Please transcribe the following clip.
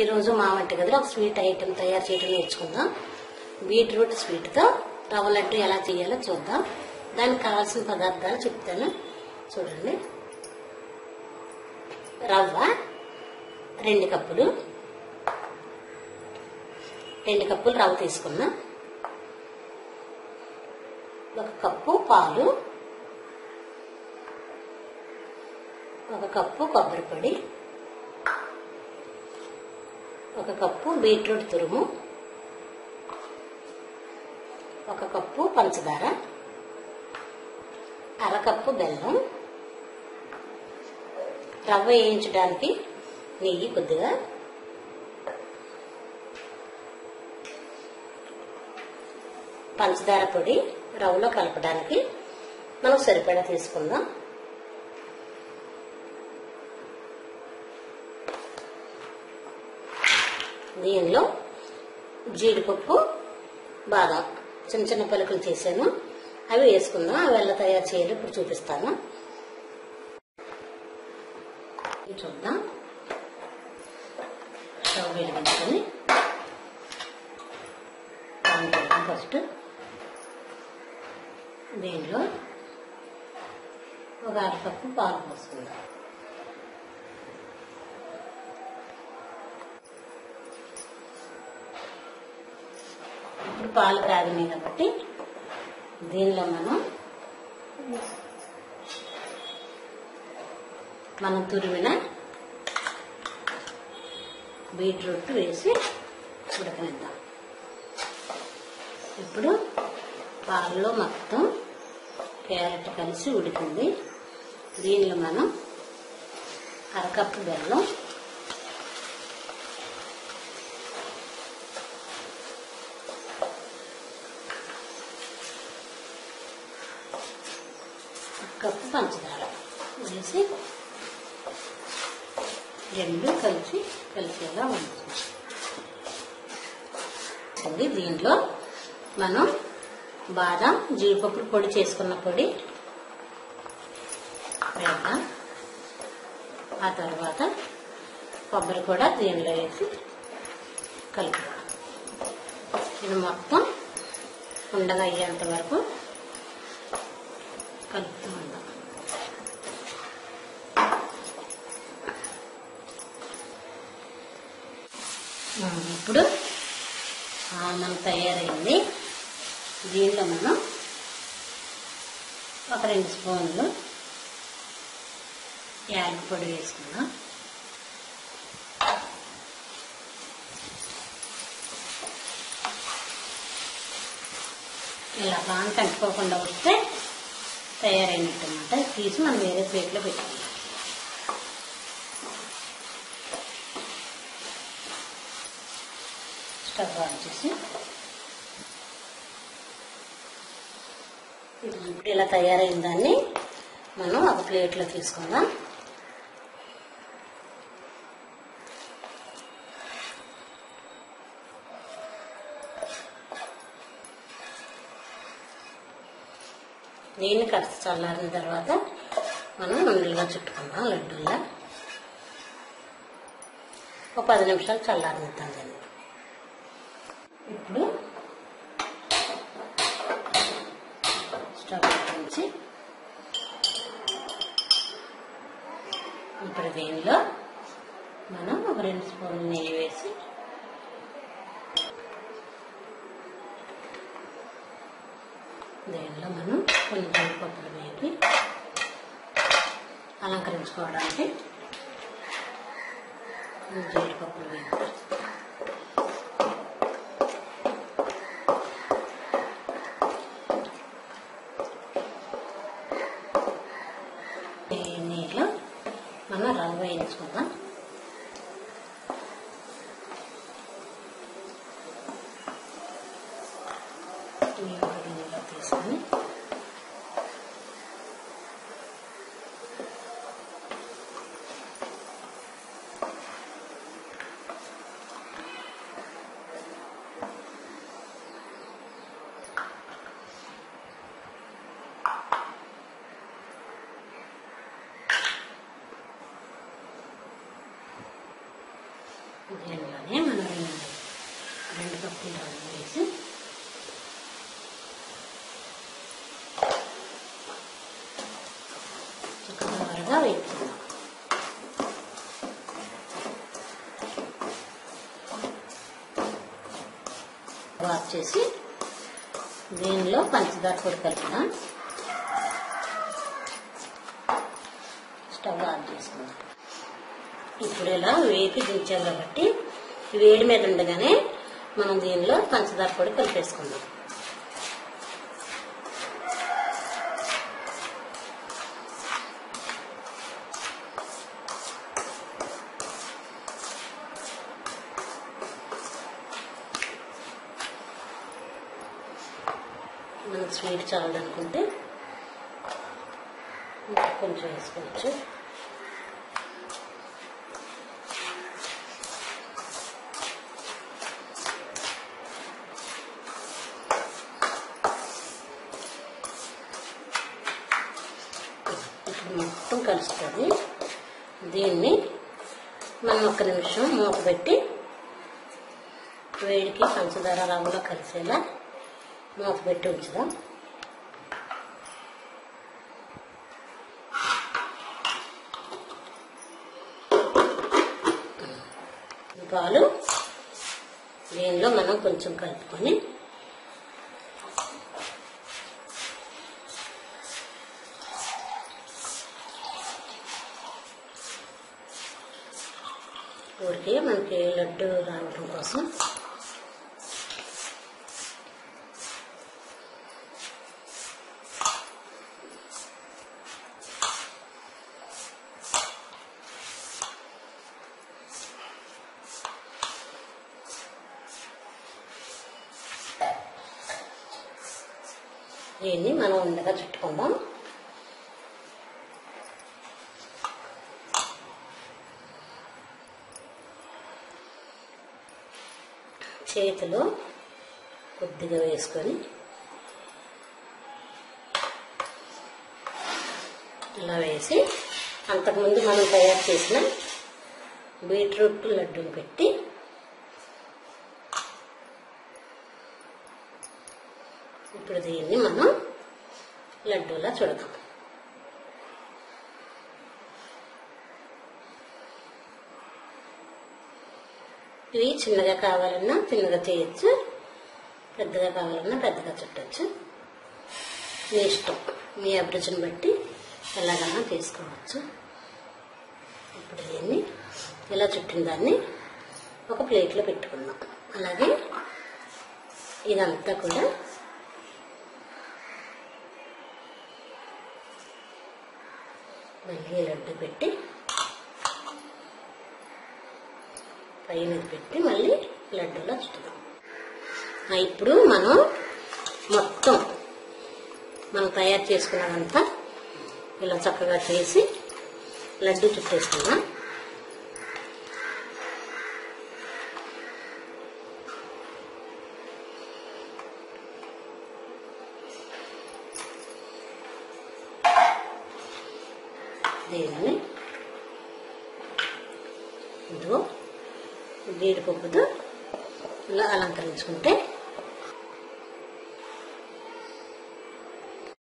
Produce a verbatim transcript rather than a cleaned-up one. ఈరోజు మా వంటి గదిలో ఒక స్వీట్ ఐటెం తయారు చేయడం నేర్చుకుందాం. బీట్రూట్ స్వీట్తో రవ్వ లడ్డు ఎలా చేయాలో చూద్దాం. దానికి కావాల్సిన పదార్థాలు చెప్తాను చూడండి. రవ్వ రెండు కప్పులు రెండు కప్పులు రవ్వ తీసుకున్నా, ఒక కప్పు పాలు, ఒక కప్పు కొబ్బరి పొడి, ఒక కప్పు బీట్రూట్ తురుము, ఒక కప్పు పంచదార, అరకప్పు బెల్లం, రవ్వ వేయించడానికి నెయ్యి కొద్దిగా, పంచదార పొడి రవ్వలో కలపడానికి మనం సరిపడా తీసుకుందాం. దీనిలో జీడిపప్పు, బాదం చిన్న చిన్న పలుకులు చేశాను, అవి వేసుకుందాం. అవి ఎలా తయారు చేయాలి ఇప్పుడు చూపిస్తాను చూద్దాం. స్టవ్ వెలిగించుకొని ఫస్ట్ దీనిలో ఒక అరకప్పు పాలు పోసుకుందాం. ఇప్పుడు పాలు కాగినాయి కాబట్టి దీనిలో మనం మనం తురిమిన బీట్రూట్ వేసి ఉడకనిద్దాం. ఇప్పుడు పాలలో మొత్తం క్యారెట్ కలిసి ఉడికింది. దీనిలో మనం అరకప్పు బెల్లం, ఒక కప్పు పంచదార వేసి రెండు కలిసి కలిసేలా వండుతుంది. దీంట్లో మనం బాదం జీడిపప్పు పొడి చేసుకున్న పొడి వేద్దాం. ఆ తర్వాత కొబ్బరి కూడా దీనిలో వేసి కలుపుకోవడం. ఇది మొత్తం ఉండగా అయ్యేంత వరకు కలుపుతూ ఉందాం. ఇప్పుడు మనం తయారైంది. దీనిలో మనం ఒక రెండు స్పూన్లు యాలక పొడి వేసుకుందాం. ఇలా బాగా కంటుకోకుండా వస్తే తయారైనట్టు అన్నమాట. తీసి మనం వేరే ప్లేట్లో పెట్టుకుందాం. స్టవ్ ఆన్ చేసి ఇప్పుడు ఇలా తయారైన దాన్ని మనం ఒక ప్లేట్లో తీసుకుందాం. దీన్ని కాస్త చల్లారిన తర్వాత మనం ఉండలుగా చుట్టుకుందాం. లడ్డూలా ఒక పది నిమిషాలు చల్లారిద్దాం దాన్ని. ఇప్పుడు ఇప్పుడు దీనిలో మనం ఒక రెండు స్పూన్లు నెయ్యి వేసి దీనిలో మనం కొన్ని జీడిపప్పులు వేసి అలంకరించుకోవడానికి జీడిపప్పులు వేసి రవ్వ వేయించుకుందాం. గిన్నెలో తీసుకుని ఉదయంగానే మనం రెండు కప్పులు తాళం వేసి చక్కగా వేయించుకుందాం. వాష్ చేసి దీనిలో పంచదార పొడి కలుపుదాం. స్టవ్ ఆన్ చేసుకుందాం. ఇప్పుడు ఇలా వేపి దించాం కాబట్టి వేడి మీద ఉండగానే మనం దీనిలో పంచదార పొడి కలిపేసుకుందాం. మనకు స్వీట్ చాలనుకుంటే కొంచెం వేసుకోవచ్చు. మొత్తం కలుస్తుంది. దీన్ని మనం ఒక్క నిమిషం మూత పెట్టి వేడికి పంచదార రంగులో కలిసేలా మూత పెట్టి ఉంచుదాం. పాలు దీనిలో మనం కొంచెం కలుపుకొని ఊరికే మనకి లడ్డు రావడం కోసం దీన్ని మనం ఉండగా చుట్టుకుందాం. చేతిలో కొద్దిగా వేసుకొని ఇలా వేసి అంతకుముందు మనం తయారు చేసిన బీట్రూట్ లడ్డూని పెట్టి ఇప్పుడు దీన్ని మనం లడ్డూలా చుడదాం. ఇవి చిన్నగా కావాలన్నా చిన్నగా చేయొచ్చు, పెద్దగా కావాలన్నా పెద్దగా చుట్టచ్చు. మీ ఇష్టం, మీ అభిరుచిని బట్టి ఎలాగన్నా తీసుకోవచ్చు. ఇప్పుడు దీన్ని ఇలా చుట్టిన దాన్ని ఒక ప్లేట్లో పెట్టుకున్నాం. అలాగే ఇదంతా కూడా మళ్ళీ లడ్డు పెట్టి పైన పెట్టి మళ్ళీ లడ్డూలా చుట్టుదాం. ఇప్పుడు మనం మొత్తం మనం తయారు చేసుకున్నదంతా ఇలా చక్కగా చేసి లడ్డు చుట్టేసుకున్నాం. దీన్ని జీడిపప్పుతో ఇలా అలంకరించుకుంటే